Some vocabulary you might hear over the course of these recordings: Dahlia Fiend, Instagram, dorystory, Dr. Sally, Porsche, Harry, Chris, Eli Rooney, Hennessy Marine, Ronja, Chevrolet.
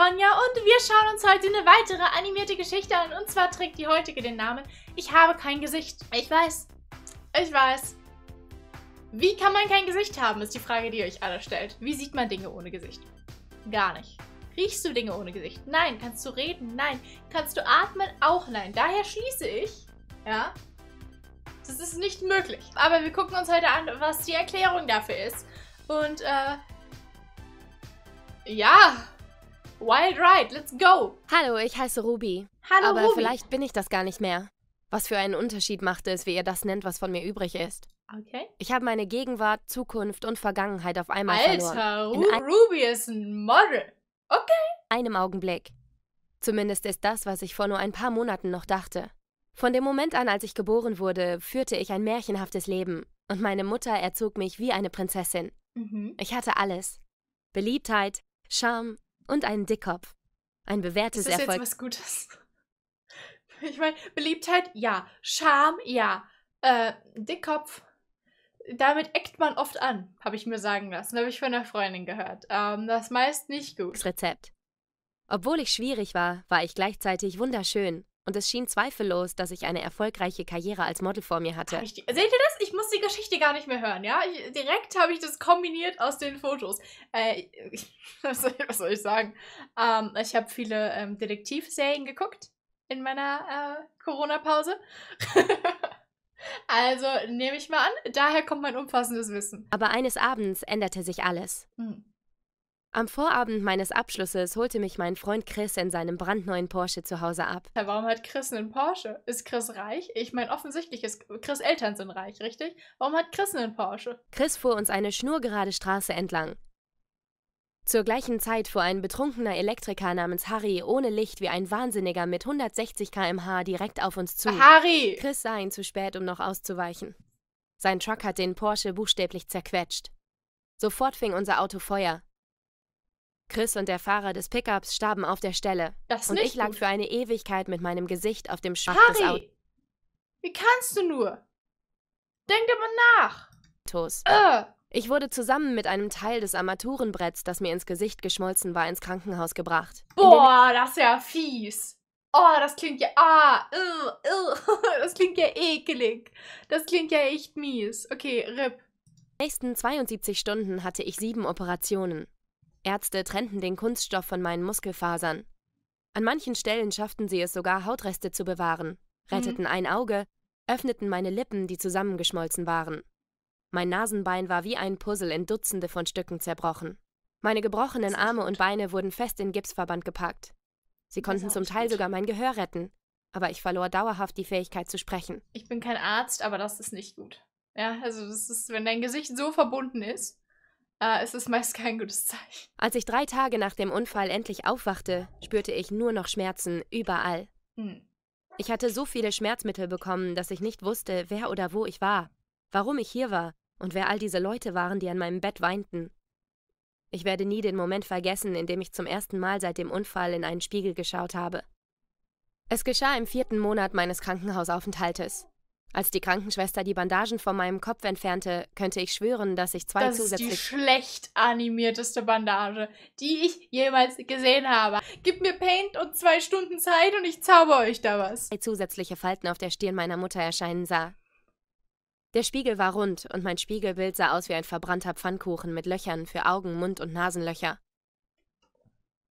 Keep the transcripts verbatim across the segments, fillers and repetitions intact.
Ronja und wir schauen uns heute eine weitere animierte Geschichte an. Und zwar trägt die heutige den Namen Ich habe kein Gesicht. Ich weiß, ich weiß. Wie kann man kein Gesicht haben, ist die Frage, die ihr euch alle stellt. Wie sieht man Dinge ohne Gesicht? Gar nicht. Riechst du Dinge ohne Gesicht? Nein. Kannst du reden? Nein. Kannst du atmen? Auch nein. Daher schließe ich, ja, das ist nicht möglich. Aber wir gucken uns heute an, was die Erklärung dafür ist. Und, äh, ja, wild ride, let's go! Hallo, ich heiße Ruby. Hallo, aber Ruby. Vielleicht bin ich das gar nicht mehr. Was für einen Unterschied machte es, wie ihr das nennt, was von mir übrig ist. Okay. Ich habe meine Gegenwart, Zukunft und Vergangenheit auf einmal verloren. Alter, Ru Ruby ist ein Model. Okay. Einem Augenblick. Zumindest ist das, was ich vor nur ein paar Monaten noch dachte. Von dem Moment an, als ich geboren wurde, führte ich ein märchenhaftes Leben. Und meine Mutter erzog mich wie eine Prinzessin. Mhm. Ich hatte alles. Beliebtheit, Charme und einen Dickkopf. Ein bewährtes Erfolg. Das ist jetzt was Gutes. Ich meine, Beliebtheit, ja. Charme, ja. Äh, Dickkopf. Damit eckt man oft an, habe ich mir sagen lassen. Habe ich von einer Freundin gehört. Ähm, das meist nicht gut. Das Rezept. Obwohl ich schwierig war, war ich gleichzeitig wunderschön. Und es schien zweifellos, dass ich eine erfolgreiche Karriere als Model vor mir hatte. Die, seht ihr das? Ich muss die Geschichte gar nicht mehr hören, ja? Ich, direkt habe ich das kombiniert aus den Fotos. Äh, ich, was, soll ich, was soll ich sagen? Ähm, ich habe viele ähm, Detektivserien geguckt in meiner äh, Corona-Pause. Also nehme ich mal an, daher kommt mein umfassendes Wissen. Aber eines Abends änderte sich alles. Hm. Am Vorabend meines Abschlusses holte mich mein Freund Chris in seinem brandneuen Porsche zu Hause ab. Warum hat Chris einen Porsche? Ist Chris reich? Ich meine, offensichtlich ist Chris' Eltern sind reich, richtig? Warum hat Chris einen Porsche? Chris fuhr uns eine schnurgerade Straße entlang. Zur gleichen Zeit fuhr ein betrunkener Elektriker namens Harry ohne Licht wie ein Wahnsinniger mit hundertsechzig Kilometer pro Stunde direkt auf uns zu. Harry! Chris sah ihn zu spät, um noch auszuweichen. Sein Truck hat den Porsche buchstäblich zerquetscht. Sofort fing unser Auto Feuer. Chris und der Fahrer des Pickups starben auf der Stelle. Das ist und ich lag gut. für eine Ewigkeit mit meinem Gesicht auf dem Schacht des Autos. Wie kannst du nur? Denk doch mal nach. Toast. Uh. Ich wurde zusammen mit einem Teil des Armaturenbretts, das mir ins Gesicht geschmolzen war, ins Krankenhaus gebracht. Boah, das ist ja fies. Oh, das klingt ja... Ah, uh, uh, das klingt ja ekelig. Das klingt ja echt mies. Okay, R I P. In den nächsten zweiundsiebzig Stunden hatte ich sieben Operationen. Ärzte trennten den Kunststoff von meinen Muskelfasern. An manchen Stellen schafften sie es sogar, Hautreste zu bewahren, retteten mhm. ein Auge, öffneten meine Lippen, die zusammengeschmolzen waren. Mein Nasenbein war wie ein Puzzle in Dutzende von Stücken zerbrochen. Meine gebrochenen Arme und Beine wurden fest in Gipsverband gepackt. Sie konnten zum Teil sogar mein Gehör retten, aber ich verlor dauerhaft die Fähigkeit zu sprechen. Ich bin kein Arzt, aber das ist nicht gut. Ja, also das ist, wenn dein Gesicht so verbunden ist, Uh, es ist meist kein gutes Zeichen. Als ich drei Tage nach dem Unfall endlich aufwachte, spürte ich nur noch Schmerzen überall. Hm. Ich hatte so viele Schmerzmittel bekommen, dass ich nicht wusste, wer oder wo ich war, warum ich hier war und wer all diese Leute waren, die an meinem Bett weinten. Ich werde nie den Moment vergessen, in dem ich zum ersten Mal seit dem Unfall in einen Spiegel geschaut habe. Es geschah im vierten Monat meines Krankenhausaufenthaltes. Als die Krankenschwester die Bandagen von meinem Kopf entfernte, könnte ich schwören, dass ich zwei zusätzliche... Das ist die schlecht animierteste Bandage, die ich jemals gesehen habe. Gib mir Paint und zwei Stunden Zeit und ich zauber euch da was. ...zwei zusätzliche Falten auf der Stirn meiner Mutter erscheinen sah. Der Spiegel war rund und mein Spiegelbild sah aus wie ein verbrannter Pfannkuchen mit Löchern für Augen-, Mund- und Nasenlöcher.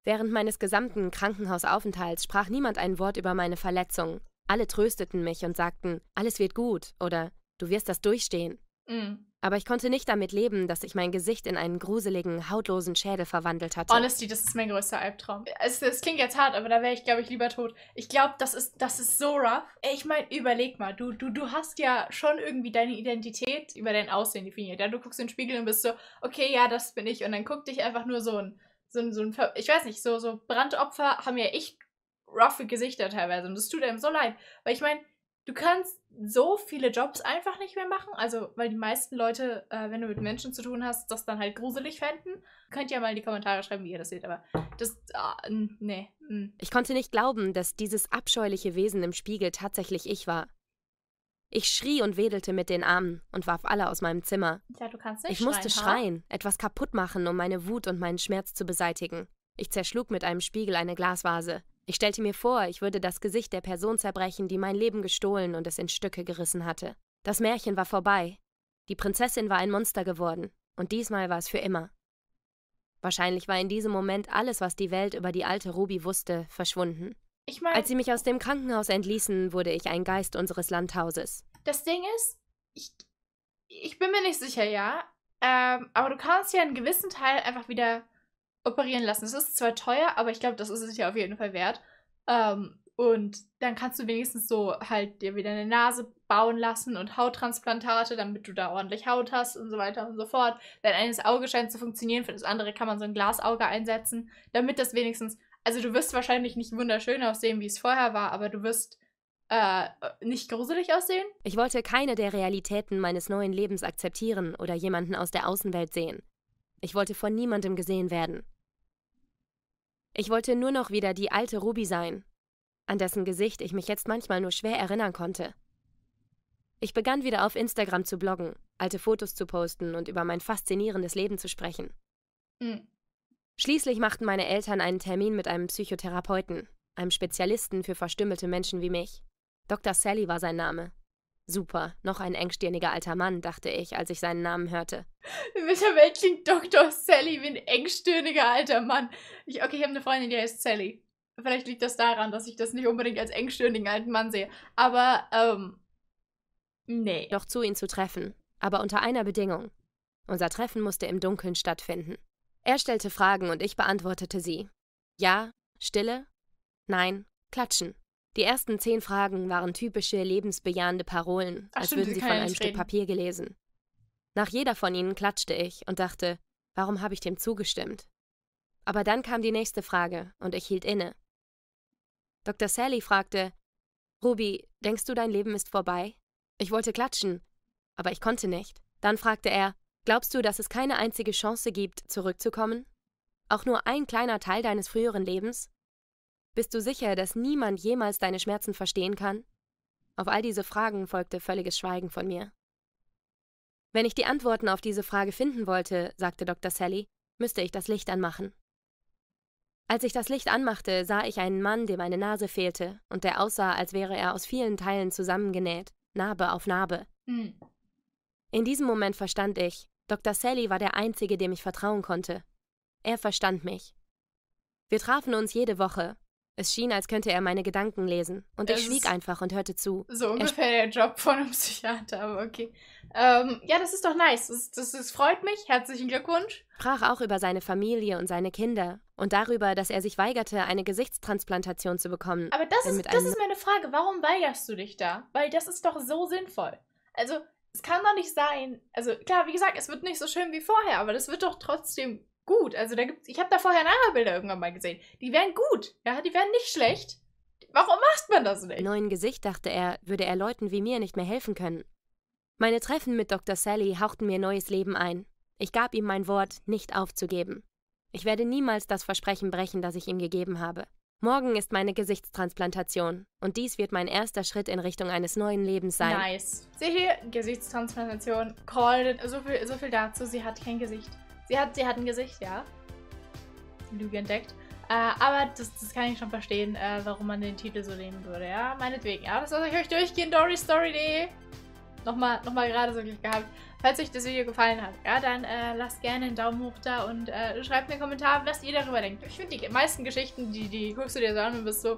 Während meines gesamten Krankenhausaufenthalts sprach niemand ein Wort über meine Verletzungen. Alle trösteten mich und sagten, alles wird gut oder du wirst das durchstehen. Mm. Aber ich konnte nicht damit leben, dass ich mein Gesicht in einen gruseligen, hautlosen Schädel verwandelt hatte. Honestly, das ist mein größter Albtraum. Es, es klingt jetzt hart, aber da wäre ich, glaube ich, lieber tot. Ich glaube, das ist, das ist so rough. Ich meine, überleg mal, du, du, du hast ja schon irgendwie deine Identität über dein Aussehen definiert. Ja, du guckst in den Spiegel und bist so, okay, ja, das bin ich. Und dann guckt dich einfach nur so ein, so ein, so ein ich weiß nicht, so, so Brandopfer haben ja echt roughe Gesichter teilweise und das tut einem so leid. Weil ich meine, du kannst so viele Jobs einfach nicht mehr machen, also weil die meisten Leute, äh, wenn du mit Menschen zu tun hast, das dann halt gruselig fänden. Könnt ihr mal in die Kommentare schreiben, wie ihr das seht, aber das, ah, nee. Mh. Ich konnte nicht glauben, dass dieses abscheuliche Wesen im Spiegel tatsächlich ich war. Ich schrie und wedelte mit den Armen und warf alle aus meinem Zimmer. Ja, du kannst nicht Ich schreien, musste schreien, ha? etwas kaputt machen, um meine Wut und meinen Schmerz zu beseitigen. Ich zerschlug mit einem Spiegel eine Glasvase. Ich stellte mir vor, ich würde das Gesicht der Person zerbrechen, die mein Leben gestohlen und es in Stücke gerissen hatte. Das Märchen war vorbei. Die Prinzessin war ein Monster geworden. Und diesmal war es für immer. Wahrscheinlich war in diesem Moment alles, was die Welt über die alte Ruby wusste, verschwunden. Ich mein, als sie mich aus dem Krankenhaus entließen, wurde ich ein Geist unseres Landhauses. Das Ding ist, ich, ich bin mir nicht sicher, ja. Ähm, aber du kannst ja einen gewissen Teil einfach wieder operieren lassen. Es ist zwar teuer, aber ich glaube, das ist es ja auf jeden Fall wert. Ähm, und dann kannst du wenigstens so halt dir wieder eine Nase bauen lassen und Hauttransplantate, damit du da ordentlich Haut hast und so weiter und so fort. Dein eines Auge scheint zu funktionieren, für das andere kann man so ein Glasauge einsetzen, damit das wenigstens... Also du wirst wahrscheinlich nicht wunderschön aussehen, wie es vorher war, aber du wirst äh, nicht gruselig aussehen. Ich wollte keine der Realitäten meines neuen Lebens akzeptieren oder jemanden aus der Außenwelt sehen. Ich wollte von niemandem gesehen werden. Ich wollte nur noch wieder die alte Ruby sein, an dessen Gesicht ich mich jetzt manchmal nur schwer erinnern konnte. Ich begann wieder auf Instagram zu bloggen, alte Fotos zu posten und über mein faszinierendes Leben zu sprechen. Mhm. Schließlich machten meine Eltern einen Termin mit einem Psychotherapeuten, einem Spezialisten für verstümmelte Menschen wie mich. Doktor Sally war sein Name. Super, noch ein engstirniger alter Mann, dachte ich, als ich seinen Namen hörte. In welcher Welt klingt Doktor Sally wie ein engstirniger alter Mann? Ich, okay, ich habe eine Freundin, die heißt Sally. Vielleicht liegt das daran, dass ich das nicht unbedingt als engstirnigen alten Mann sehe. Aber, ähm, nee. Doch zu ihn zu treffen, aber unter einer Bedingung. Unser Treffen musste im Dunkeln stattfinden. Er stellte Fragen und ich beantwortete sie. Ja, Stille, Nein, Klatschen. Die ersten zehn Fragen waren typische lebensbejahende Parolen, Ach als stimmt, würden sie von einem Stück Papier gelesen. Nach jeder von ihnen klatschte ich und dachte, warum habe ich dem zugestimmt? Aber dann kam die nächste Frage und ich hielt inne. Doktor Sally fragte, Ruby, denkst du, dein Leben ist vorbei? Ich wollte klatschen, aber ich konnte nicht. Dann fragte er, glaubst du, dass es keine einzige Chance gibt, zurückzukommen? Auch nur ein kleiner Teil deines früheren Lebens? Bist du sicher, dass niemand jemals deine Schmerzen verstehen kann? Auf all diese Fragen folgte völliges Schweigen von mir. Wenn ich die Antworten auf diese Frage finden wollte, sagte Doktor Sally, müsste ich das Licht anmachen. Als ich das Licht anmachte, sah ich einen Mann, dem eine Nase fehlte und der aussah, als wäre er aus vielen Teilen zusammengenäht, Narbe auf Narbe. Hm. In diesem Moment verstand ich, Doktor Sally war der Einzige, dem ich vertrauen konnte. Er verstand mich. Wir trafen uns jede Woche. Es schien, als könnte er meine Gedanken lesen. Und das ich schwieg einfach und hörte zu. So ungefähr der Job von einem Psychiater, aber okay. Ähm, ja, das ist doch nice. Das, das, das freut mich. Herzlichen Glückwunsch. Sprach auch über seine Familie und seine Kinder. Und darüber, dass er sich weigerte, eine Gesichtstransplantation zu bekommen. Aber das, ist, das ist meine Frage. Warum weigerst du dich da? Weil das ist doch so sinnvoll. Also... Es kann doch nicht sein, also klar, wie gesagt, es wird nicht so schön wie vorher, aber das wird doch trotzdem gut. Also da gibt's, ich habe da vorher Nachbilder irgendwann mal gesehen. Die wären gut, ja, die wären nicht schlecht. Warum macht man das nicht? Im neuen Gesicht, dachte er, würde er Leuten wie mir nicht mehr helfen können. Meine Treffen mit Doktor Sally hauchten mir neues Leben ein. Ich gab ihm mein Wort, nicht aufzugeben. Ich werde niemals das Versprechen brechen, das ich ihm gegeben habe. Morgen ist meine Gesichtstransplantation und dies wird mein erster Schritt in Richtung eines neuen Lebens sein. Nice. Seht ihr, Gesichtstransplantation, called it. So viel, so viel dazu, sie hat kein Gesicht. Sie hat, sie hat ein Gesicht, ja. Lüge entdeckt. Äh, aber das, das kann ich schon verstehen, äh, warum man den Titel so nehmen würde, ja. Meinetwegen, ja. Das lasse ich euch durchgehen, dorystory punkt de. Nochmal, nochmal gerade so Glück gehabt. Falls euch das Video gefallen hat, ja, dann äh, lasst gerne einen Daumen hoch da und äh, schreibt mir einen Kommentar, was ihr darüber denkt. Ich finde, die meisten Geschichten, die, die guckst du dir so an und bist so,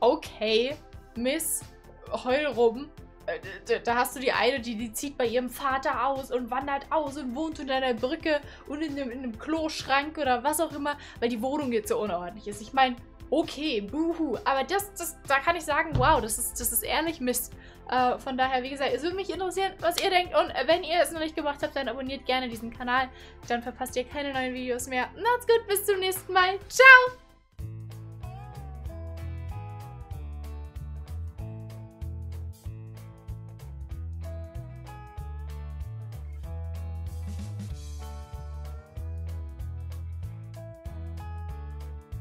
okay, Miss, heul rum. Äh, da hast du die eine, die, die zieht bei ihrem Vater aus und wandert aus und wohnt unter einer Brücke und in einem, in einem Kloschrank oder was auch immer, weil die Wohnung jetzt so unordentlich ist. Ich meine, okay, buhu, aber das, das, da kann ich sagen, wow, das ist, das ist ehrlich Mist. Äh, von daher, wie gesagt, es würde mich interessieren, was ihr denkt. Und wenn ihr es noch nicht gemacht habt, dann abonniert gerne diesen Kanal. Dann verpasst ihr keine neuen Videos mehr. Macht's gut, bis zum nächsten Mal. Ciao!